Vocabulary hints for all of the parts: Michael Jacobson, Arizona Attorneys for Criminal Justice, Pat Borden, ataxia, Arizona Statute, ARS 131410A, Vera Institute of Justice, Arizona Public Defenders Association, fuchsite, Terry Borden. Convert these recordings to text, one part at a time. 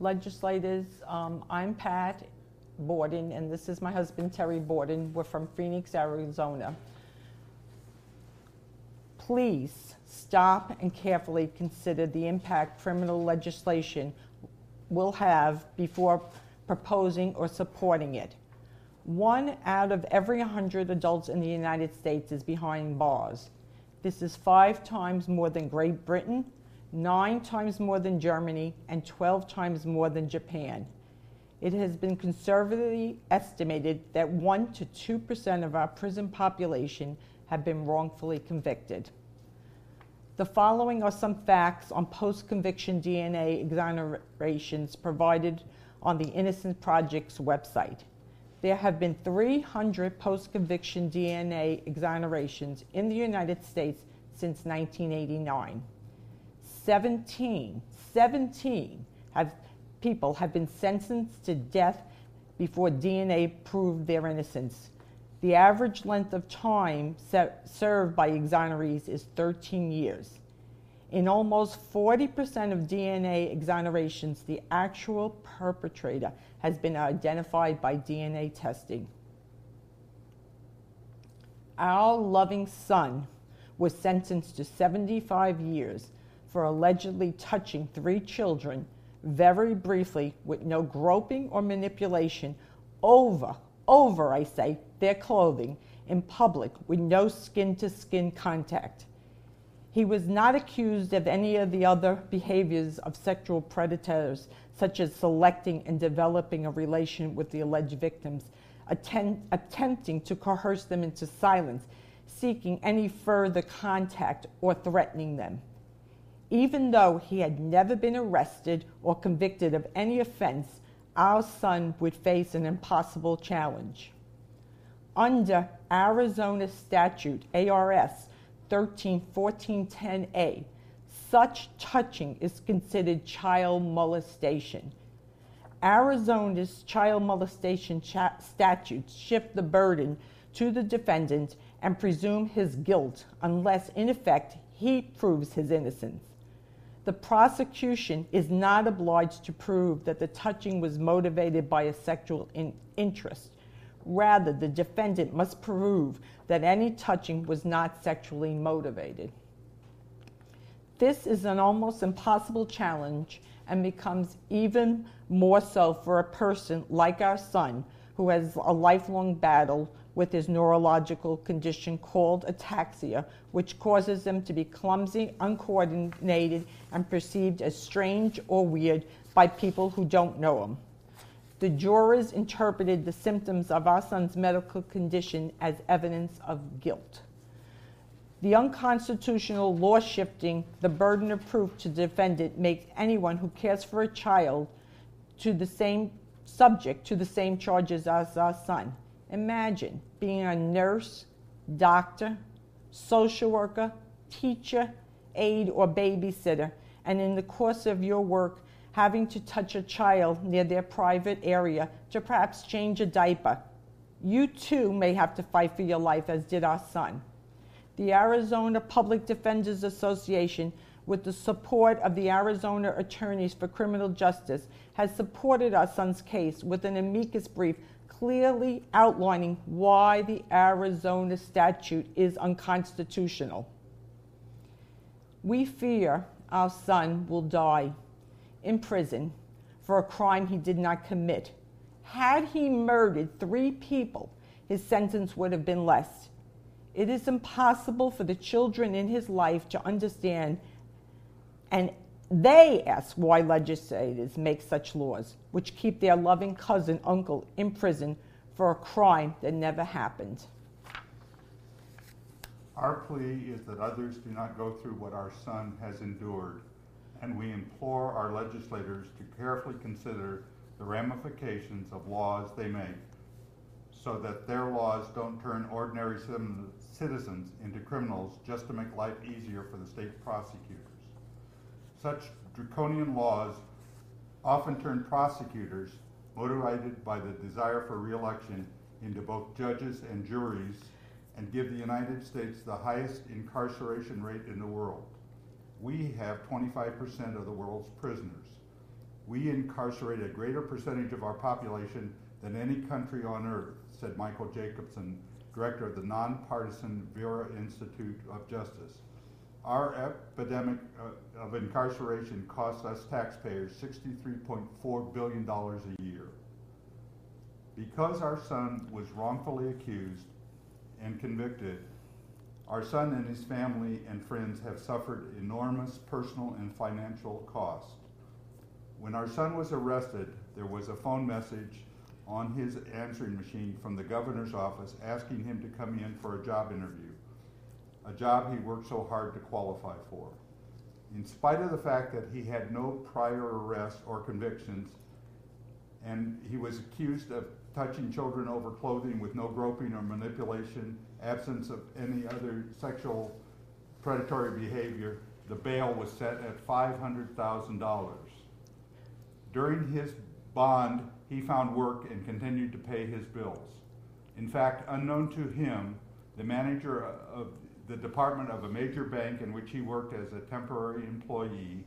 legislators. I'm Pat Borden, and this is my husband, Terry Borden. We're from Phoenix, Arizona. Please stop and carefully consider the impact criminal legislation will have before proposing or supporting it. 1 out of every 100 adults in the United States is behind bars. This is 5 times more than Great Britain, 9 times more than Germany, and 12 times more than Japan. It has been conservatively estimated that 1 to 2% of our prison population have been wrongfully convicted. The following are some facts on post-conviction DNA exonerations provided on the Innocent Project's website. There have been 300 post-conviction DNA exonerations in the United States since 1989. 17 people have been sentenced to death before DNA proved their innocence. The average length of time served by exonerees is 13 years. In almost 40% of DNA exonerations, the actual perpetrator has been identified by DNA testing. Our loving son was sentenced to 75 years for allegedly touching 3 children very briefly with no groping or manipulation over their clothing in public with no skin-to-skin contact. He was not accused of any of the other behaviors of sexual predators, such as selecting and developing a relation with the alleged victims, attempting to coerce them into silence, seeking any further contact, or threatening them. Even though he had never been arrested or convicted of any offense, our son would face an impossible challenge. Under Arizona Statute, ARS 131410A, such touching is considered child molestation. Arizona's child molestation statutes shift the burden to the defendant and presume his guilt unless, in effect, he proves his innocence. The prosecution is not obliged to prove that the touching was motivated by a sexual interest. Rather, the defendant must prove that any touching was not sexually motivated. This is an almost impossible challenge and becomes even more so for a person like our son, who has a lifelong battle with his neurological condition called ataxia, which causes him to be clumsy, uncoordinated, and perceived as strange or weird by people who don't know him. The jurors interpreted the symptoms of our son's medical condition as evidence of guilt. The unconstitutional law shifting the burden of proof to the defendant makes anyone who cares for a child subject to the same charges as our son. Imagine being a nurse, doctor, social worker, teacher, aide, or babysitter, and in the course of your work, having to touch a child near their private area to perhaps change a diaper. You too may have to fight for your life, as did our son. The Arizona Public Defenders Association, with the support of the Arizona Attorneys for Criminal Justice, has supported our son's case with an amicus brief clearly outlining why the Arizona statute is unconstitutional. We fear our son will die in prison for a crime he did not commit. Had he murdered 3 people, his sentence would have been less. It is impossible for the children in his life to understand, and they ask why legislators make such laws, which keep their loving cousin, uncle, in prison for a crime that never happened. Our plea is that others do not go through what our son has endured, and we implore our legislators to carefully consider the ramifications of laws they make so that their laws don't turn ordinary citizens into criminals just to make life easier for the state prosecutors. Such draconian laws often turn prosecutors, motivated by the desire for re-election, into both judges and juries, and give the United States the highest incarceration rate in the world. We have 25% of the world's prisoners. We incarcerate a greater percentage of our population than any country on earth, said Michael Jacobson, director of the nonpartisan Vera Institute of Justice. Our epidemic of incarceration costs us taxpayers $63.4 billion a year. Because our son was wrongfully accused and convicted, our son and his family and friends have suffered enormous personal and financial costs. When our son was arrested, there was a phone message on his answering machine from the governor's office asking him to come in for a job interview, a job he worked so hard to qualify for. In spite of the fact that he had no prior arrests or convictions, and he was accused of touching children over clothing with no groping or manipulation, absence of any other sexual predatory behavior, the bail was set at $500,000. During his bond, he found work and continued to pay his bills. In fact, unknown to him, the manager of the department of a major bank in which he worked as a temporary employee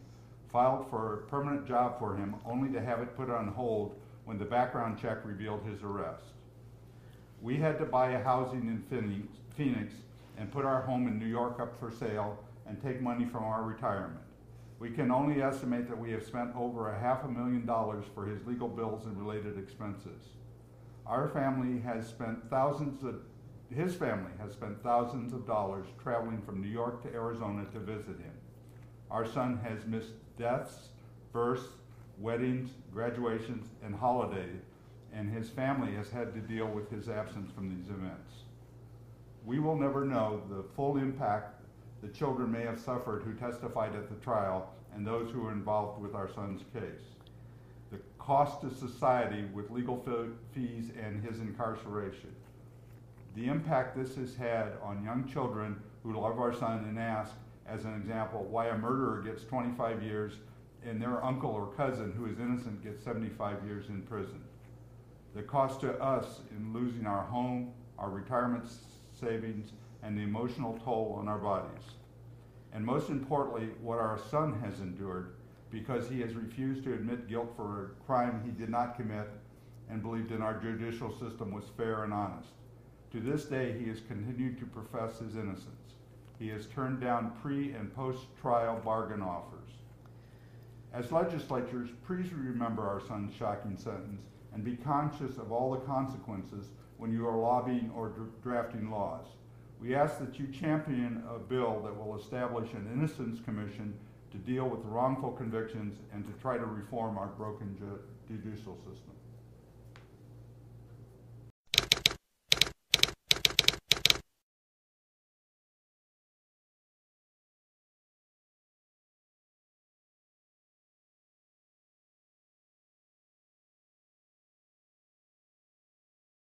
filed for a permanent job for him, only to have it put on hold when the background check revealed his arrest. We had to buy a housing in Phoenix and put our home in New York up for sale and take money from our retirement. We can only estimate that we have spent over $500,000 for his legal bills and related expenses. Our family has spent thousands of dollars traveling from New York to Arizona to visit him. Our son has missed deaths, births, weddings, graduations, and holidays, and his family has had to deal with his absence from these events. We will never know the full impact the children may have suffered who testified at the trial and those who were involved with our son's case. The cost to society with legal fees and his incarceration. The impact this has had on young children who love our son and ask, as an example, why a murderer gets 25 years and their uncle or cousin who is innocent gets 75 years in prison. The cost to us in losing our home, our retirement savings, and the emotional toll on our bodies. And most importantly, what our son has endured because he has refused to admit guilt for a crime he did not commit and believed in our judicial system was fair and honest. To this day, he has continued to profess his innocence. He has turned down pre and post-trial bargain offers. As legislators, please remember our son's shocking sentence and be conscious of all the consequences when you are lobbying or drafting laws. We ask that you champion a bill that will establish an Innocence Commission to deal with wrongful convictions and to try to reform our broken judicial system.